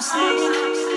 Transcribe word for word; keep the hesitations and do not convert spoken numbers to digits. I'm sleeping.